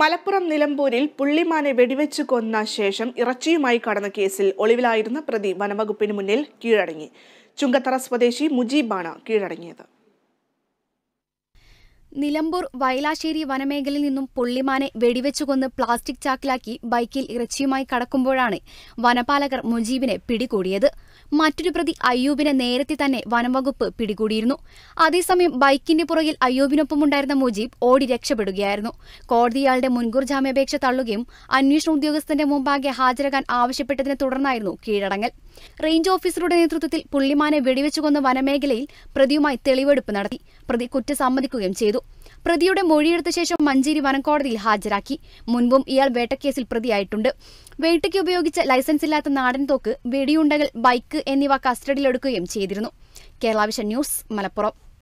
മലപ്പുറം നിലമ്പൂരിൽ പുള്ളിമാനെ വെടിവെച്ച് കൊന്ന ശേഷം ഇറച്ചിയുമായി കടന്ന കേസിൽ ഒളിവിലായിരുന്ന പ്രതി വനംവകുപ്പിന് മുന്നിൽ കീഴടങ്ങി. ചുങ്കത്തറ സ്വദേശി മുജീബാണ് കീഴടങ്ങിയത്. നിലമ്പൂർ വയലാശ്ശേരി വനമേഖലയിൽ നിന്നും പുള്ളിമാനെ വെടിവെച്ചു കൊന്ന് പ്ലാസ്റ്റിക് ചാക്കിലാക്കി ബൈക്കിൽ ഇറച്ചിയുമായി കടക്കുമ്പോഴാണ് വനപാലകർ മുജീബിനെ പിടികൂടിയത്. മറ്റൊരു പ്രതി അയ്യൂബിനെ നേരത്തെ തന്നെ വനംവകുപ്പ് പിടികൂടിയിരുന്നു. അതേസമയം ബൈക്കിന്റെ പുറകിൽ അയ്യൂബിനൊപ്പമുണ്ടായിരുന്ന മുജീബ് ഓടി രക്ഷപ്പെടുകയായിരുന്നു. കോടതി ഇയാളുടെ മുൻകൂർ ജാമ്യാപേക്ഷ തള്ളുകയും അന്വേഷണ ഉദ്യോഗസ്ഥന്റെ മുമ്പാകെ ഹാജരാകാൻ ആവശ്യപ്പെട്ടതിനെ തുടർന്നായിരുന്നു കീഴടങ്ങൽ. റേഞ്ച് ഓഫീസറുടെ നേതൃത്വത്തിൽ പുള്ളിമാനെ വെടിവെച്ചുകൊന്ന വനമേഖലയിൽ പ്രതിയുമായി തെളിവെടുപ്പ് നടത്തി. പ്രതി കുറ്റസമ്മതിക്കുകയും ചെയ്തു. പ്രതിയുടെ മൊഴിയെടുത്ത ശേഷം മഞ്ചേരി വനംകോടതിയിൽ ഹാജരാക്കി. മുൻപും ഇയാൾ വേട്ടക്കേസിൽ പ്രതിയായിട്ടുണ്ട്. വേട്ടയ്ക്ക് ഉപയോഗിച്ച ലൈസൻസ് ഇല്ലാത്ത നാടൻ തോക്ക്, വെടിയുണ്ടകൾ, ബൈക്ക് എന്നിവ കസ്റ്റഡിയിലെടുക്കുകയും ചെയ്തിരുന്നു. Kerala vision news, Malappuram.